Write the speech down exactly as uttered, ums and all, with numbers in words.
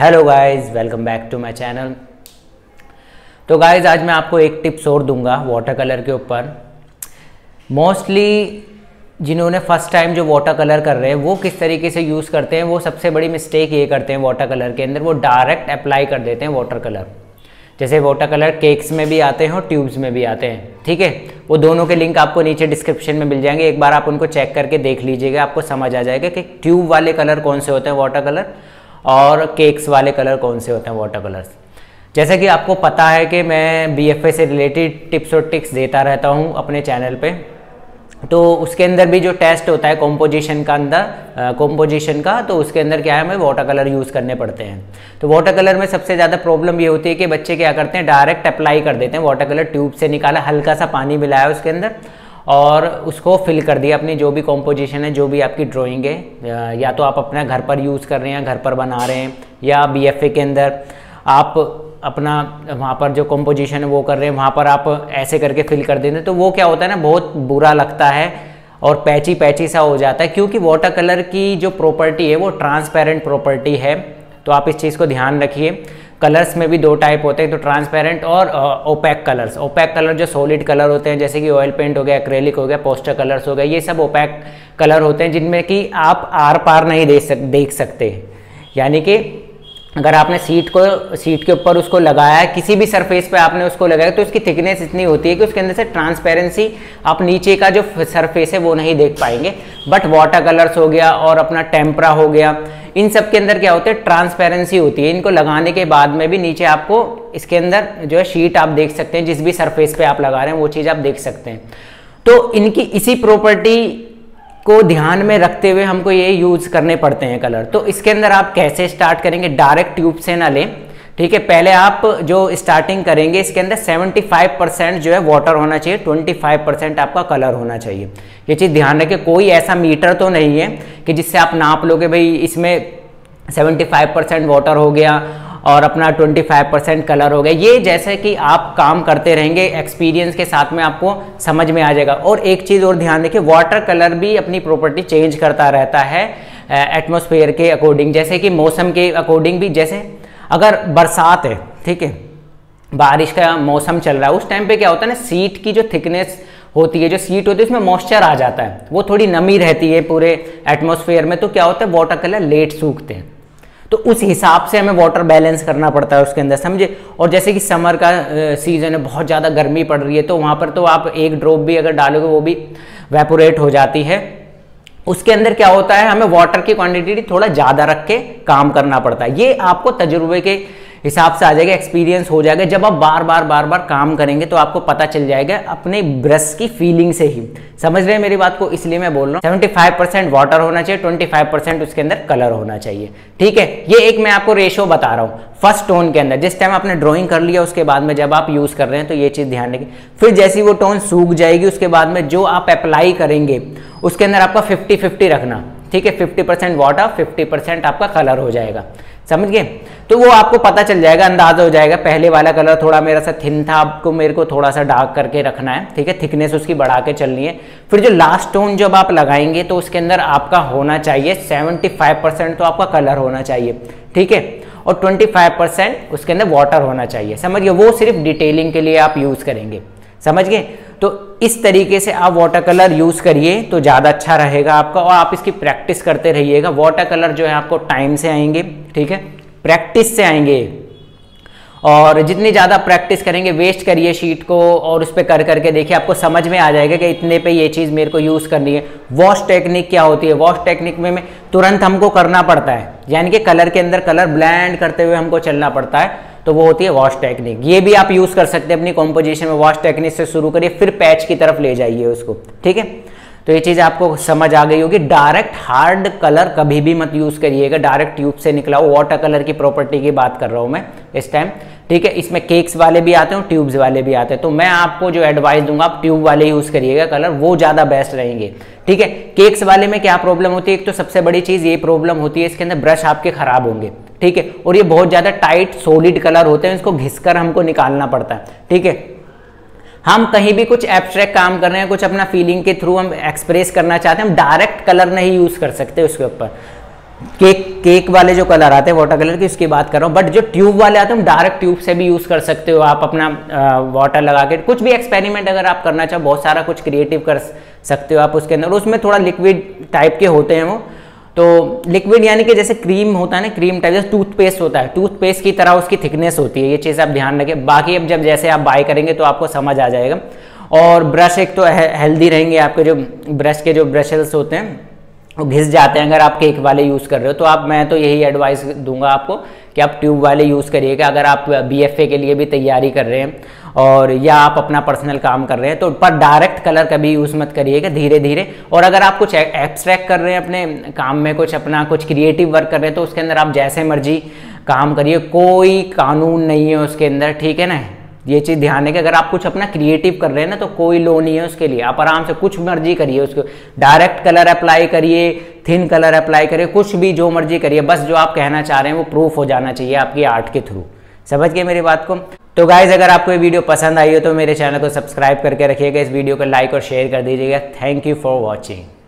Hello guys, welcome back to my channel. तो guys, आज मैं आपको एक टिप्स और दूंगा वाटर कलर के ऊपर। मोस्टली जिन्होंने फर्स्ट टाइम जो वाटर कलर कर रहे हैं वो किस तरीके से यूज़ करते हैं, वो सबसे बड़ी मिस्टेक ये करते हैं वाटर कलर के अंदर, वो डायरेक्ट अप्लाई कर देते हैं वाटर कलर। जैसे वाटर कलर केक्स में भी आते हैं और ट्यूब्स में भी आते हैं, ठीक है। वो दोनों के लिंक आपको नीचे डिस्क्रिप्शन में मिल जाएंगे, एक बार आप उनको चेक करके देख लीजिएगा, आपको समझ आ जाएगा कि ट्यूब वाले कलर कौन से होते हैं वाटर कलर और केक्स वाले कलर कौन से होते हैं वाटर कलर्स। जैसे कि आपको पता है कि मैं बीएफए से रिलेटेड टिप्स और ट्रिक्स देता रहता हूं अपने चैनल पे, तो उसके अंदर भी जो टेस्ट होता है कॉम्पोजिशन का अंदर कॉम्पोजिशन का, तो उसके अंदर क्या है, हमें वाटर कलर यूज़ करने पड़ते हैं। तो वाटर कलर में सबसे ज़्यादा प्रॉब्लम ये होती है कि बच्चे क्या करते हैं, डायरेक्ट अप्लाई कर देते हैं। वाटर कलर ट्यूब से निकाला, हल्का सा पानी मिलाया उसके अंदर और उसको फिल कर दिया, अपनी जो भी कॉम्पोजिशन है, जो भी आपकी ड्राइंग है, या तो आप अपना घर पर यूज़ कर रहे हैं, घर पर बना रहे हैं, या बीएफए के अंदर आप अपना वहाँ पर जो कॉम्पोजिशन है वो कर रहे हैं, वहाँ पर आप ऐसे करके फिल कर देते हैं। तो वो क्या होता है ना, बहुत बुरा लगता है और पैची पैची सा हो जाता है, क्योंकि वाटर कलर की जो प्रॉपर्टी है वो ट्रांसपेरेंट प्रॉपर्टी है। तो आप इस चीज़ को ध्यान रखिए। कलर्स में भी दो टाइप होते हैं, तो ट्रांसपेरेंट और ओपैक कलर्स। ओपैक कलर जो सॉलिड कलर होते हैं, जैसे कि ऑयल पेंट हो गया, एक्रेलिक हो गया, पोस्टर कलर्स हो गया, ये सब ओपैक कलर होते हैं जिनमें कि आप आर पार नहीं देख सक देख सकते। यानी कि अगर आपने सीट को सीट के ऊपर उसको लगाया, किसी भी सरफेस पे आपने उसको लगाया, तो उसकी थिकनेस इतनी होती है कि उसके अंदर से ट्रांसपेरेंसी, आप नीचे का जो सरफेस है वो नहीं देख पाएंगे। बट वाटर कलर्स हो गया और अपना टेम्परा हो गया, इन सब के अंदर क्या होता है, ट्रांसपेरेंसी होती है। इनको लगाने के बाद में भी नीचे आपको इसके अंदर जो है शीट आप देख सकते हैं, जिस भी सरफेस पे आप लगा रहे हैं वो चीज़ आप देख सकते हैं। तो इनकी इसी प्रॉपर्टी को ध्यान में रखते हुए हमको ये यूज़ करने पड़ते हैं कलर। तो इसके अंदर आप कैसे स्टार्ट करेंगे, डायरेक्ट ट्यूब से ना लें, ठीक है। पहले आप जो स्टार्टिंग करेंगे इसके अंदर पचहत्तर परसेंट जो है वाटर होना चाहिए, पच्चीस परसेंट आपका कलर होना चाहिए। ये चीज़ ध्यान रखें। कोई ऐसा मीटर तो नहीं है कि जिससे आप नाप लोगे, भाई इसमें पचहत्तर परसेंट वाटर हो गया और अपना पच्चीस परसेंट कलर हो गया। ये जैसे कि आप काम करते रहेंगे, एक्सपीरियंस के साथ में आपको समझ में आ जाएगा। और एक चीज़ और ध्यान रखिए, वाटर कलर भी अपनी प्रॉपर्टी चेंज करता रहता है एटमॉस्फेयर के अकॉर्डिंग, जैसे कि मौसम के अकॉर्डिंग भी। जैसे अगर बरसात है, ठीक है, बारिश का मौसम चल रहा है, उस टाइम पे क्या होता है ना, सीट की जो थिकनेस होती है, जो सीट होती है उसमें मॉइस्चर आ जाता है, वो थोड़ी नमी रहती है पूरे एटमॉस्फेयर में। तो क्या होता है, वाटर कलर लेट सूखते हैं। तो उस हिसाब से हमें वाटर बैलेंस करना पड़ता है उसके अंदर, समझे। और जैसे कि समर का सीज़न है, बहुत ज़्यादा गर्मी पड़ रही है, तो वहाँ पर तो आप एक ड्रॉप भी अगर डालोगे वो भी वेपोरेट हो जाती है। उसके अंदर क्या होता है, हमें वाटर की क्वांटिटी थोड़ा ज़्यादा रख के काम करना पड़ता है। ये आपको तजुर्बे के हिसाब से आ जाएगा, एक्सपीरियंस हो जाएगा। जब आप बार बार बार बार काम करेंगे तो आपको पता चल जाएगा अपने ब्रश की फीलिंग से ही। समझ रहे हैं मेरी बात को, इसलिए मैं बोल रहा हूँ सेवेंटी फाइव परसेंट वाटर होना चाहिए, ट्वेंटी फाइव परसेंट उसके अंदर कलर होना चाहिए, ठीक है। ये एक मैं आपको रेशो बता रहा हूँ फर्स्ट टोन के अंदर, जिस टाइम आपने ड्राइंग कर लिया उसके बाद में जब आप यूज़ कर रहे हैं, तो ये चीज़ ध्यान रखें। फिर जैसी वो टोन सूख जाएगी उसके बाद में जो आप अप्लाई करेंगे उसके अंदर आपका फिफ्टी फिफ्टी रखना, ठीक है। Fifty percent water, fifty percent आपका कलर हो जाएगा, समझ गए। तो वो आपको पता चल जाएगा, अंदाजा हो जाएगा। पहले वाला कलर थोड़ा मेरा सा थिन था, आपको मेरे को थोड़ा सा डार्क करके रखना है, ठीक है, थिकनेस उसकी बढ़ा के चलनी है। फिर जो लास्ट टोन जब आप लगाएंगे तो उसके अंदर आपका होना चाहिए पचहत्तर परसेंट तो आपका कलर होना चाहिए, ठीक है, और पच्चीस परसेंट उसके अंदर वाटर होना चाहिए, समझ गए। वो सिर्फ डिटेलिंग के लिए आप यूज़ करेंगे, समझ गए। तो इस तरीके से आप वाटर कलर यूज़ करिए तो ज़्यादा अच्छा रहेगा आपका, और आप इसकी प्रैक्टिस करते रहिएगा। वाटर कलर जो है आपको टाइम से आएंगे, ठीक है, प्रैक्टिस से आएंगे, और जितनी ज़्यादा प्रैक्टिस करेंगे, वेस्ट करिए शीट को और उस पर कर करके देखिए, आपको समझ में आ जाएगा कि इतने पे ये चीज़ मेरे को यूज़ करनी है। वॉश टेक्निक क्या होती है, वॉश टेक्निक में, में तुरंत हमको करना पड़ता है, यानी कि कलर के अंदर कलर ब्लेंड करते हुए हमको चलना पड़ता है, तो वो होती है वॉश टेक्निक। ये भी आप यूज़ कर सकते हैं अपनी कॉम्पोजिशन में, वॉश टेक्निक से शुरू करिए, फिर पैच की तरफ ले जाइए उसको, ठीक है। तो ये चीज़ आपको समझ आ गई होगी। डायरेक्ट हार्ड कलर कभी भी मत यूज़ करिएगा, डायरेक्ट ट्यूब से निकलाओ। वाटर कलर की प्रॉपर्टी की बात कर रहा हूँ मैं इस टाइम, ठीक है। इसमें केक्स वाले भी आते हैं, ट्यूब्स वाले भी आते हैं, तो मैं आपको जो एडवाइस दूंगा, आप ट्यूब वाले यूज़ करिएगा कलर, वो ज़्यादा बेस्ट रहेंगे, ठीक है। केक्स वाले में क्या प्रॉब्लम होती है, एक तो सबसे बड़ी चीज़ ये प्रॉब्लम होती है, इसके अंदर ब्रश आपके ख़राब होंगे, ठीक है, और ये बहुत ज़्यादा टाइट सॉलिड कलर होते हैं, इसको घिसकर हमको निकालना पड़ता है, ठीक है। हम कहीं भी कुछ एब्स्ट्रैक्ट काम कर रहे हैं, कुछ अपना फीलिंग के थ्रू हम एक्सप्रेस करना चाहते हैं, हम डायरेक्ट कलर नहीं यूज़ कर सकते उसके ऊपर, केक केक वाले जो कलर आते हैं वाटर कलर की उसकी बात कर रहा हूँ। बट जो ट्यूब वाले आते हैं डार्क ट्यूब से भी यूज़ कर सकते हो आप, अपना वाटर लगा के कुछ भी एक्सपेरिमेंट अगर आप करना चाहो, बहुत सारा कुछ क्रिएटिव कर सकते हो आप उसके अंदर। उसमें थोड़ा लिक्विड टाइप के होते हैं वो, तो लिक्विड यानी कि जैसे क्रीम होता है ना, क्रीम टाइप, जैसे टूथपेस्ट होता है, टूथपेस्ट की तरह उसकी थिकनेस होती है। ये चीज़ आप ध्यान रखें। बाकी अब जब जैसे आप बाय करेंगे तो आपको समझ आ जाएगा। और ब्रश एक तो हेल्दी रहेंगे आपके, जो ब्रश के जो ब्रशेल्स होते हैं वो घिस जाते हैं अगर आप केक वाले यूज़ कर रहे हो तो। आप मैं तो यही एडवाइस दूंगा आपको कि आप ट्यूब वाले यूज़ करिएगा अगर आप बीएफए के लिए भी तैयारी कर रहे हैं और या आप अपना पर्सनल काम कर रहे हैं तो। पर डायरेक्ट कलर कभी यूज़ मत करिएगा, धीरे धीरे। और अगर आप कुछ एब्स्ट्रैक्ट कर रहे हैं अपने काम में, कुछ अपना कुछ क्रिएटिव वर्क कर रहे हैं, तो उसके अंदर आप जैसे मर्जी काम करिए, कोई कानून नहीं है उसके अंदर, ठीक है ना। ये चीज़ ध्यान है कि अगर आप कुछ अपना क्रिएटिव कर रहे हैं ना तो कोई लो नहीं है उसके लिए। आप आराम से कुछ मर्जी करिए, उसको डायरेक्ट कलर अप्लाई करिए, थिन कलर अप्लाई करिए, कुछ भी जो मर्जी करिए, बस जो आप कहना चाह रहे हैं वो प्रूफ हो जाना चाहिए आपकी आर्ट के थ्रू। समझ गए मेरी बात को। तो गाइज़ अगर आपको ये वीडियो पसंद आई हो तो मेरे चैनल को सब्सक्राइब करके रखिएगा, इस वीडियो को लाइक और शेयर कर दीजिएगा। Thank you for watching.